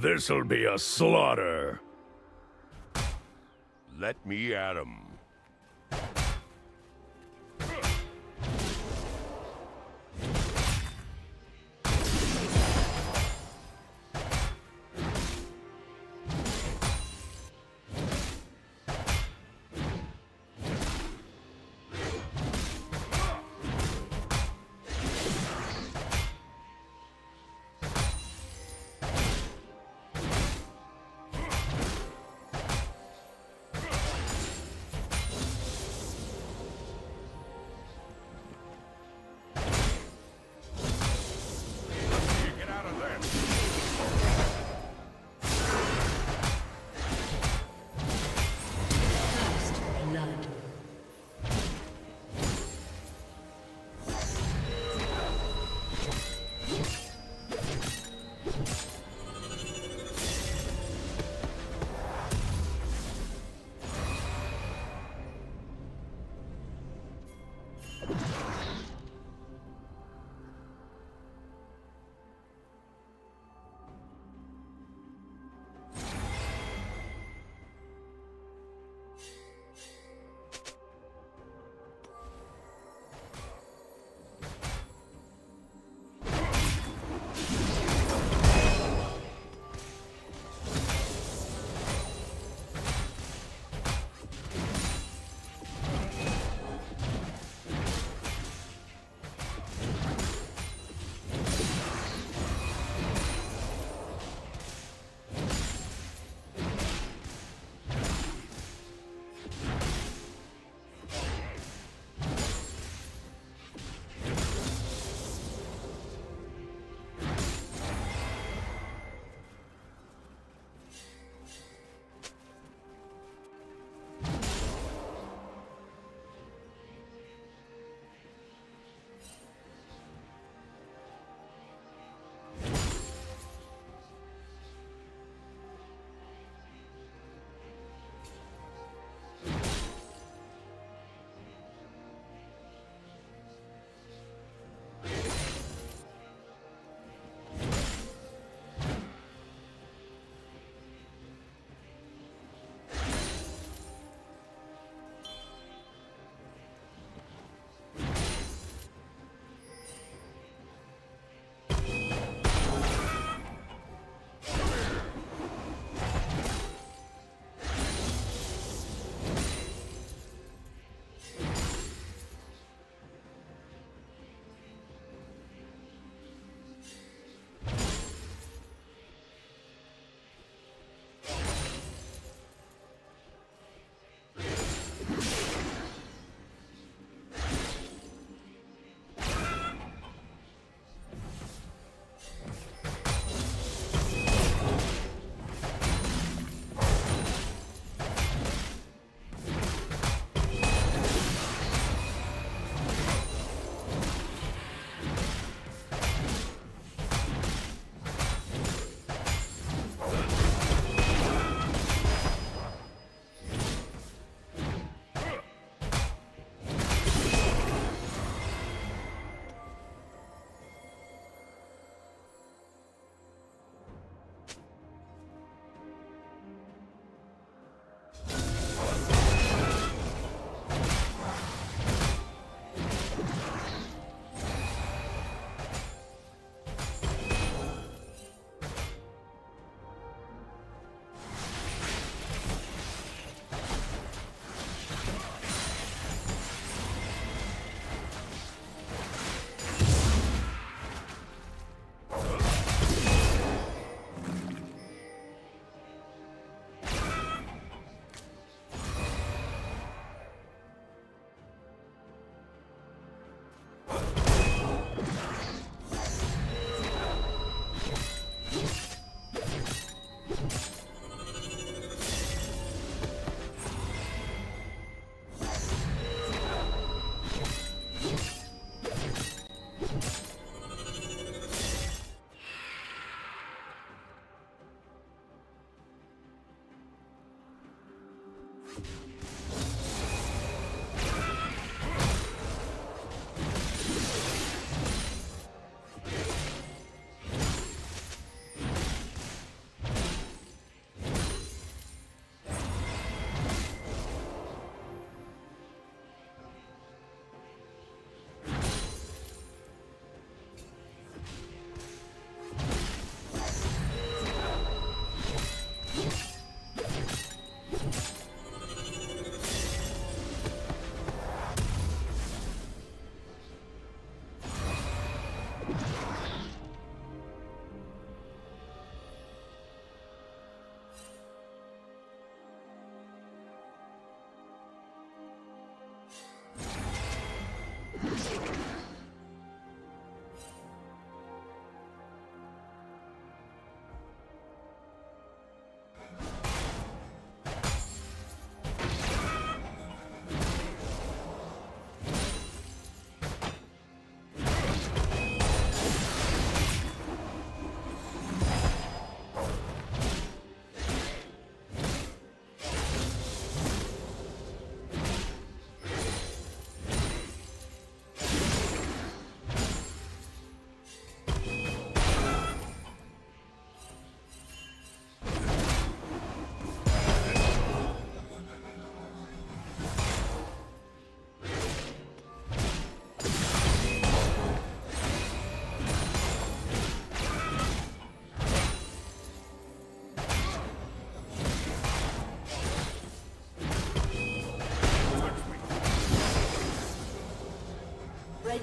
This'll be a slaughter. Let me at 'em.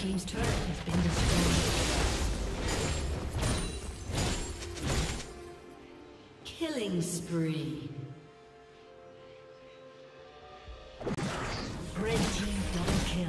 Team's turret has been destroyed. Killing spree. Red team double kill.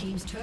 James' turret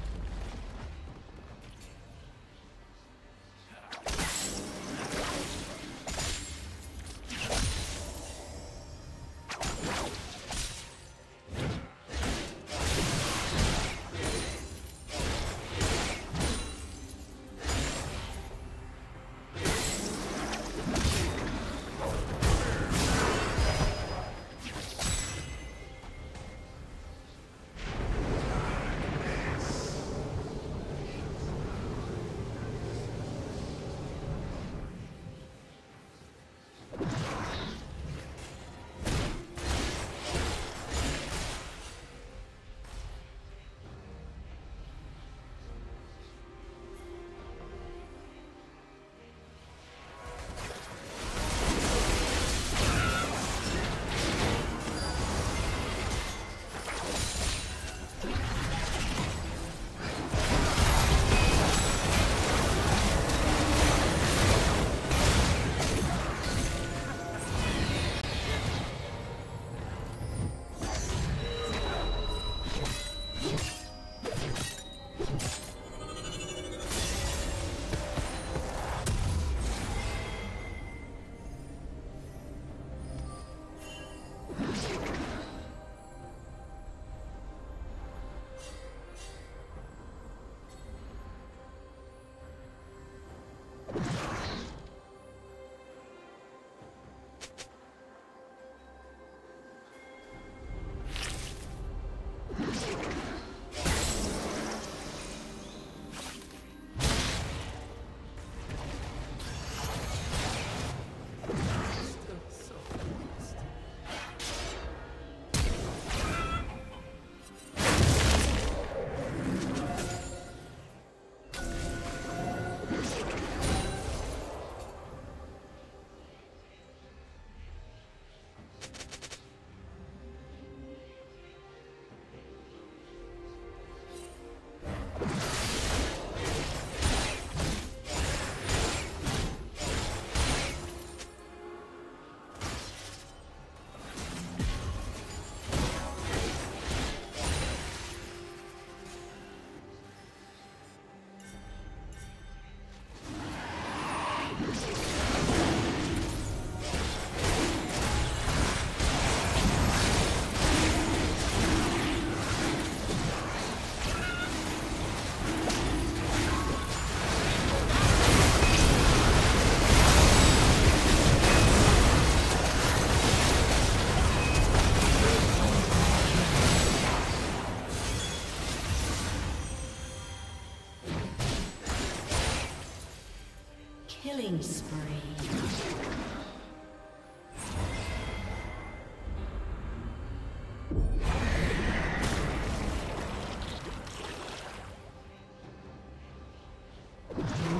Killing spree. Your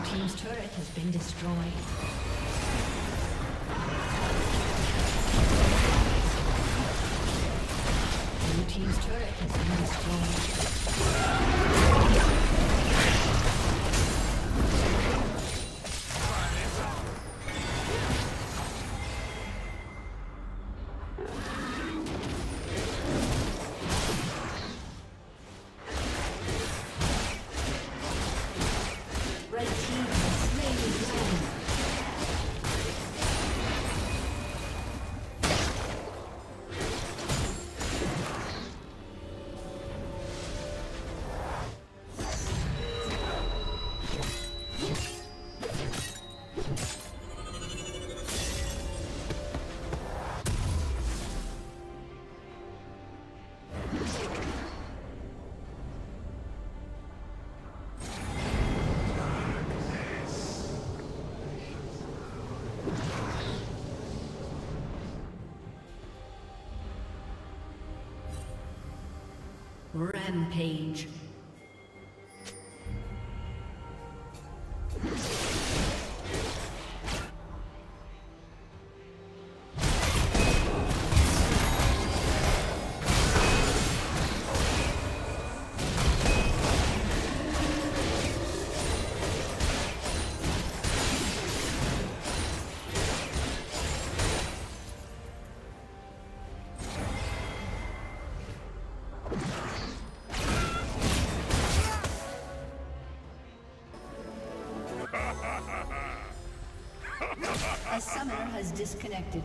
team's turret has been destroyed. Your team's turret has been destroyed. Rampage. A summoner has disconnected.